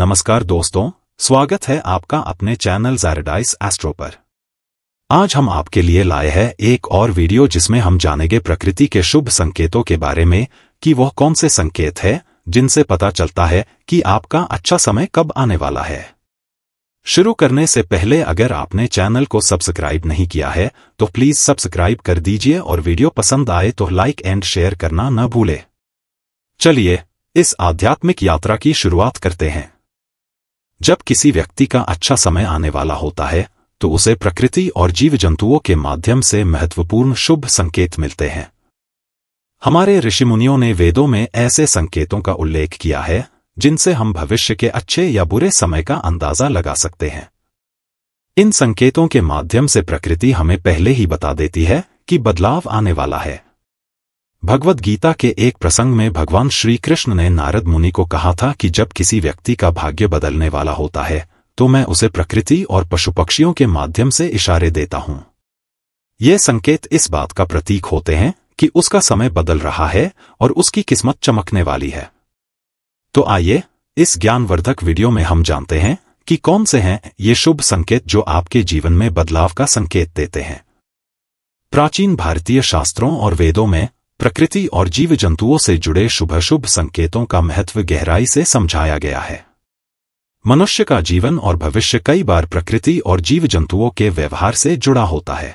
नमस्कार दोस्तों, स्वागत है आपका अपने चैनल ज़ेरिडाइज़ एस्ट्रो पर। आज हम आपके लिए लाए हैं एक और वीडियो जिसमें हम जानेंगे प्रकृति के शुभ संकेतों के बारे में कि वह कौन से संकेत है जिनसे पता चलता है कि आपका अच्छा समय कब आने वाला है। शुरू करने से पहले अगर आपने चैनल को सब्सक्राइब नहीं किया है तो प्लीज सब्सक्राइब कर दीजिए और वीडियो पसंद आए तो लाइक एंड शेयर करना न भूलें। चलिए इस आध्यात्मिक यात्रा की शुरुआत करते हैं। जब किसी व्यक्ति का अच्छा समय आने वाला होता है तो उसे प्रकृति और जीव जंतुओं के माध्यम से महत्वपूर्ण शुभ संकेत मिलते हैं। हमारे ऋषिमुनियों ने वेदों में ऐसे संकेतों का उल्लेख किया है जिनसे हम भविष्य के अच्छे या बुरे समय का अंदाजा लगा सकते हैं। इन संकेतों के माध्यम से प्रकृति हमें पहले ही बता देती है कि बदलाव आने वाला है। भगवदगीता के एक प्रसंग में भगवान श्रीकृष्ण ने नारद मुनि को कहा था कि जब किसी व्यक्ति का भाग्य बदलने वाला होता है तो मैं उसे प्रकृति और पशु पक्षियों के माध्यम से इशारे देता हूं। ये संकेत इस बात का प्रतीक होते हैं कि उसका समय बदल रहा है और उसकी किस्मत चमकने वाली है। तो आइए इस ज्ञानवर्धक वीडियो में हम जानते हैं कि कौन से हैं ये शुभ संकेत जो आपके जीवन में बदलाव का संकेत देते हैं। प्राचीन भारतीय शास्त्रों और वेदों में प्रकृति और जीव जंतुओं से जुड़े शुभ संकेतों का महत्व गहराई से समझाया गया है। मनुष्य का जीवन और भविष्य कई बार प्रकृति और जीव जंतुओं के व्यवहार से जुड़ा होता है।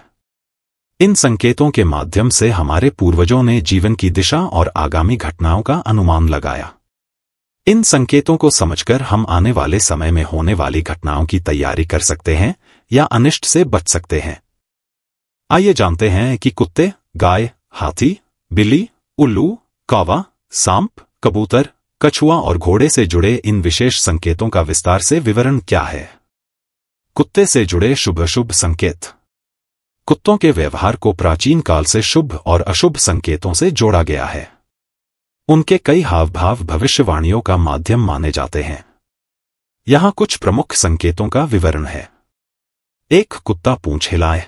इन संकेतों के माध्यम से हमारे पूर्वजों ने जीवन की दिशा और आगामी घटनाओं का अनुमान लगाया। इन संकेतों को समझकर हम आने वाले समय में होने वाली घटनाओं की तैयारी कर सकते हैं या अनिष्ट से बच सकते हैं। आइए जानते हैं कि कुत्ते, गाय, हाथी, बिल्ली, उल्लू, कौवा, सांप, कबूतर, कछुआ और घोड़े से जुड़े इन विशेष संकेतों का विस्तार से विवरण क्या है। कुत्ते से जुड़े शुभ संकेत। कुत्तों के व्यवहार को प्राचीन काल से शुभ और अशुभ संकेतों से जोड़ा गया है। उनके कई हाव भाव भविष्यवाणियों का माध्यम माने जाते हैं। यहां कुछ प्रमुख संकेतों का विवरण है। एक, कुत्ता पूंछ हिलाए।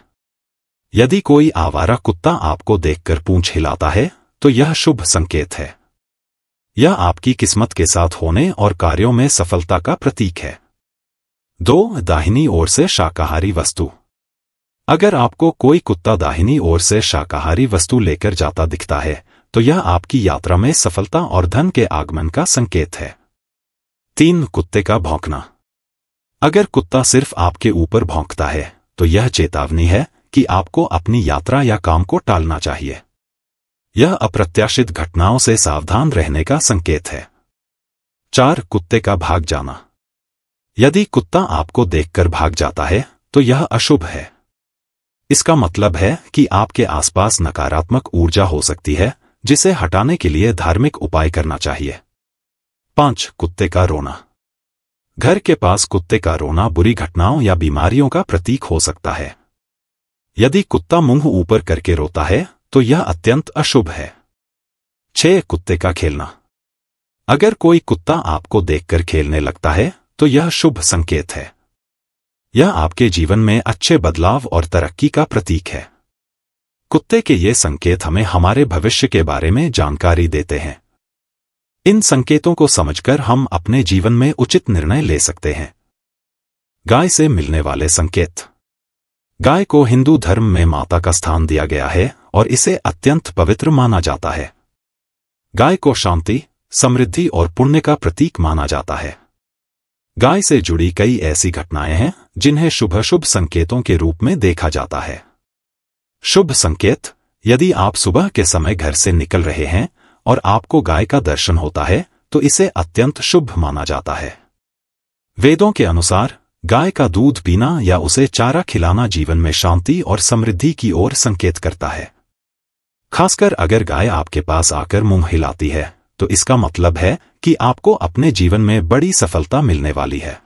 यदि कोई आवारा कुत्ता आपको देखकर पूंछ हिलाता है तो यह शुभ संकेत है। यह आपकी किस्मत के साथ होने और कार्यों में सफलता का प्रतीक है। दो, दाहिनी ओर से शाकाहारी वस्तु। अगर आपको कोई कुत्ता दाहिनी ओर से शाकाहारी वस्तु लेकर जाता दिखता है तो यह आपकी यात्रा में सफलता और धन के आगमन का संकेत है। तीन, कुत्ते का भौंकना। अगर कुत्ता सिर्फ आपके ऊपर भौंकता है तो यह चेतावनी है कि आपको अपनी यात्रा या काम को टालना चाहिए। यह अप्रत्याशित घटनाओं से सावधान रहने का संकेत है। चार, कुत्ते का भाग जाना। यदि कुत्ता आपको देखकर भाग जाता है तो यह अशुभ है। इसका मतलब है कि आपके आसपास नकारात्मक ऊर्जा हो सकती है जिसे हटाने के लिए धार्मिक उपाय करना चाहिए। पांच, कुत्ते का रोना। घर के पास कुत्ते का रोना बुरी घटनाओं या बीमारियों का प्रतीक हो सकता है। यदि कुत्ता मुंह ऊपर करके रोता है तो यह अत्यंत अशुभ है। छह, कुत्ते का खेलना। अगर कोई कुत्ता आपको देखकर खेलने लगता है तो यह शुभ संकेत है। यह आपके जीवन में अच्छे बदलाव और तरक्की का प्रतीक है। कुत्ते के ये संकेत हमें हमारे भविष्य के बारे में जानकारी देते हैं। इन संकेतों को समझकर हम अपने जीवन में उचित निर्णय ले सकते हैं। गाय से मिलने वाले संकेत। गाय को हिंदू धर्म में माता का स्थान दिया गया है और इसे अत्यंत पवित्र माना जाता है। गाय को शांति, समृद्धि और पुण्य का प्रतीक माना जाता है। गाय से जुड़ी कई ऐसी घटनाएं हैं जिन्हें शुभ संकेतों के रूप में देखा जाता है। शुभ संकेत। यदि आप सुबह के समय घर से निकल रहे हैं और आपको गाय का दर्शन होता है तो इसे अत्यंत शुभ माना जाता है। वेदों के अनुसार गाय का दूध पीना या उसे चारा खिलाना जीवन में शांति और समृद्धि की ओर संकेत करता है। खासकर अगर गाय आपके पास आकर मुंह हिलाती है तो इसका मतलब है कि आपको अपने जीवन में बड़ी सफलता मिलने वाली है।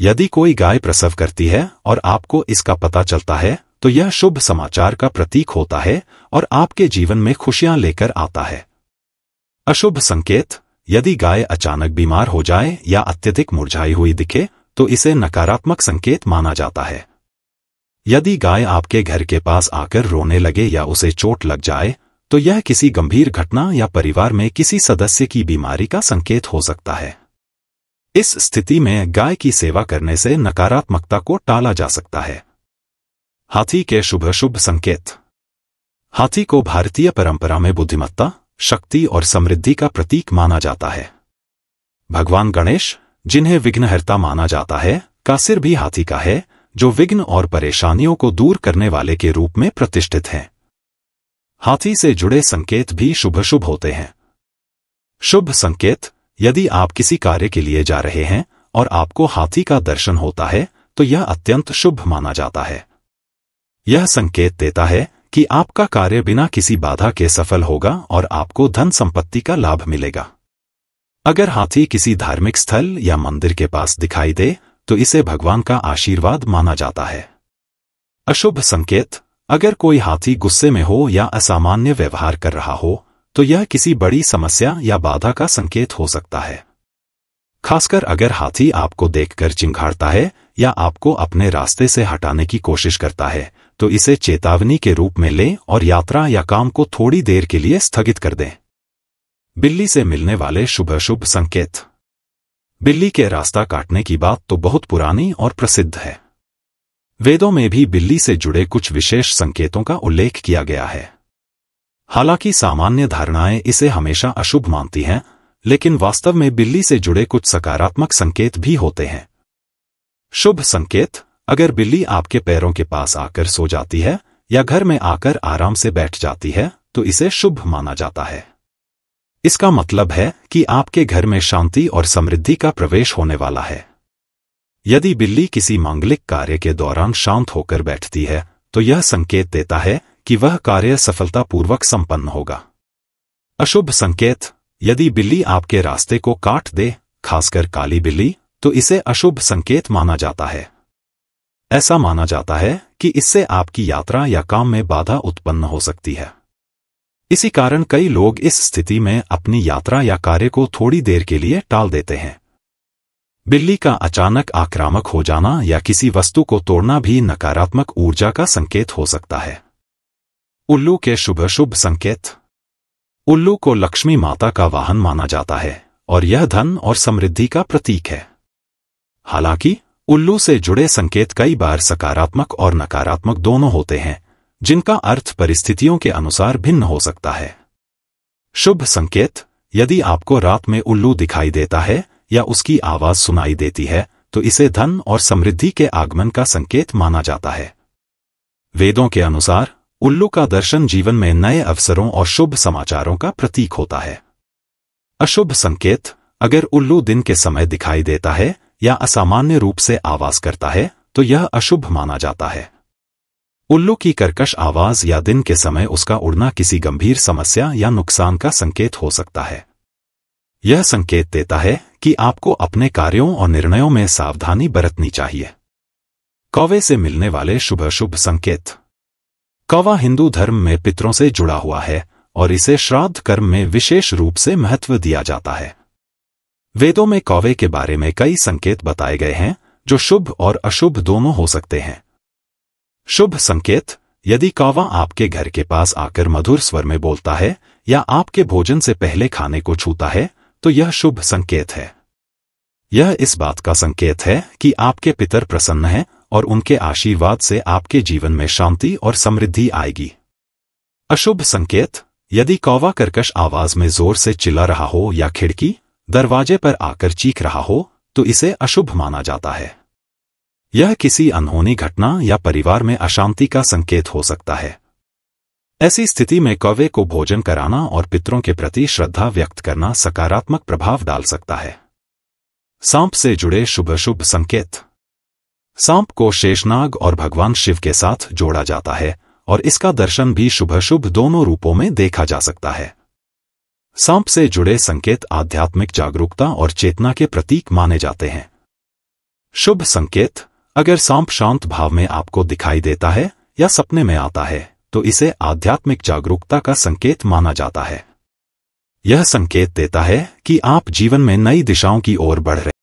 यदि कोई गाय प्रसव करती है और आपको इसका पता चलता है तो यह शुभ समाचार का प्रतीक होता है और आपके जीवन में खुशियां लेकर आता है। अशुभ संकेत। यदि गाय अचानक बीमार हो जाए या अत्यधिक मुरझाई हुई दिखे तो इसे नकारात्मक संकेत माना जाता है। यदि गाय आपके घर के पास आकर रोने लगे या उसे चोट लग जाए तो यह किसी गंभीर घटना या परिवार में किसी सदस्य की बीमारी का संकेत हो सकता है। इस स्थिति में गाय की सेवा करने से नकारात्मकता को टाला जा सकता है। हाथी के शुभ संकेत। हाथी को भारतीय परंपरा में बुद्धिमत्ता, शक्ति और समृद्धि का प्रतीक माना जाता है। भगवान गणेश, जिन्हें विघ्नहर्ता माना जाता है, का सिर भी हाथी का है, जो विघ्न और परेशानियों को दूर करने वाले के रूप में प्रतिष्ठित हैं। हाथी से जुड़े संकेत भी शुभ होते हैं। शुभ संकेत। यदि आप किसी कार्य के लिए जा रहे हैं और आपको हाथी का दर्शन होता है तो यह अत्यंत शुभ माना जाता है। यह संकेत देता है कि आपका कार्य बिना किसी बाधा के सफल होगा और आपको धन संपत्ति का लाभ मिलेगा। अगर हाथी किसी धार्मिक स्थल या मंदिर के पास दिखाई दे तो इसे भगवान का आशीर्वाद माना जाता है। अशुभ संकेत। अगर कोई हाथी गुस्से में हो या असामान्य व्यवहार कर रहा हो तो यह किसी बड़ी समस्या या बाधा का संकेत हो सकता है। खासकर अगर हाथी आपको देखकर चिंघाड़ता है या आपको अपने रास्ते से हटाने की कोशिश करता है तो इसे चेतावनी के रूप में लें और यात्रा या काम को थोड़ी देर के लिए स्थगित कर दें। बिल्ली से मिलने वाले शुभ संकेत। बिल्ली के रास्ता काटने की बात तो बहुत पुरानी और प्रसिद्ध है। वेदों में भी बिल्ली से जुड़े कुछ विशेष संकेतों का उल्लेख किया गया है। हालांकि सामान्य धारणाएं इसे हमेशा अशुभ मानती हैं, लेकिन वास्तव में बिल्ली से जुड़े कुछ सकारात्मक संकेत भी होते हैं। शुभ संकेत। अगर बिल्ली आपके पैरों के पास आकर सो जाती है या घर में आकर आराम से बैठ जाती है तो इसे शुभ माना जाता है। इसका मतलब है कि आपके घर में शांति और समृद्धि का प्रवेश होने वाला है। यदि बिल्ली किसी मांगलिक कार्य के दौरान शांत होकर बैठती है तो यह संकेत देता है कि वह कार्य सफलतापूर्वक संपन्न होगा। अशुभ संकेत। यदि बिल्ली आपके रास्ते को काट दे, खासकर काली बिल्ली, तो इसे अशुभ संकेत माना जाता है। ऐसा माना जाता है कि इससे आपकी यात्रा या काम में बाधा उत्पन्न हो सकती है। इसी कारण कई लोग इस स्थिति में अपनी यात्रा या कार्य को थोड़ी देर के लिए टाल देते हैं। बिल्ली का अचानक आक्रामक हो जाना या किसी वस्तु को तोड़ना भी नकारात्मक ऊर्जा का संकेत हो सकता है। उल्लू के शुभ संकेत। उल्लू को लक्ष्मी माता का वाहन माना जाता है और यह धन और समृद्धि का प्रतीक है। हालांकि उल्लू से जुड़े संकेत कई बार सकारात्मक और नकारात्मक दोनों होते हैं, जिनका अर्थ परिस्थितियों के अनुसार भिन्न हो सकता है। शुभ संकेत। यदि आपको रात में उल्लू दिखाई देता है या उसकी आवाज सुनाई देती है तो इसे धन और समृद्धि के आगमन का संकेत माना जाता है। वेदों के अनुसार उल्लू का दर्शन जीवन में नए अवसरों और शुभ समाचारों का प्रतीक होता है। अशुभ संकेत। अगर उल्लू दिन के समय दिखाई देता है या असामान्य रूप से आवाज करता है तो यह अशुभ माना जाता है। उल्लू की कर्कश आवाज या दिन के समय उसका उड़ना किसी गंभीर समस्या या नुकसान का संकेत हो सकता है। यह संकेत देता है कि आपको अपने कार्यों और निर्णयों में सावधानी बरतनी चाहिए। कौवे से मिलने वाले शुभ संकेत। कौवा हिंदू धर्म में पितरों से जुड़ा हुआ है और इसे श्राद्ध कर्म में विशेष रूप से महत्व दिया जाता है। वेदों में कौवे के बारे में कई संकेत बताए गए हैं जो शुभ और अशुभ दोनों हो सकते हैं। शुभ संकेत। यदि कौवा आपके घर के पास आकर मधुर स्वर में बोलता है या आपके भोजन से पहले खाने को छूता है तो यह शुभ संकेत है। यह इस बात का संकेत है कि आपके पितर प्रसन्न हैं और उनके आशीर्वाद से आपके जीवन में शांति और समृद्धि आएगी। अशुभ संकेत। यदि कौवा कर्कश आवाज में जोर से चिल्ला रहा हो या खिड़की, दरवाजे पर आकर चीख रहा हो तो इसे अशुभ माना जाता है। यह किसी अनहोनी घटना या परिवार में अशांति का संकेत हो सकता है। ऐसी स्थिति में कौवे को भोजन कराना और पितरों के प्रति श्रद्धा व्यक्त करना सकारात्मक प्रभाव डाल सकता है। सांप से जुड़े शुभ संकेत। सांप को शेषनाग और भगवान शिव के साथ जोड़ा जाता है और इसका दर्शन भी शुभ दोनों रूपों में देखा जा सकता है। सांप से जुड़े संकेत आध्यात्मिक जागरूकता और चेतना के प्रतीक माने जाते हैं। शुभ संकेत। अगर सांप शांत भाव में आपको दिखाई देता है या सपने में आता है तो इसे आध्यात्मिक जागरूकता का संकेत माना जाता है। यह संकेत देता है कि आप जीवन में नई दिशाओं की ओर बढ़ रहे हैं।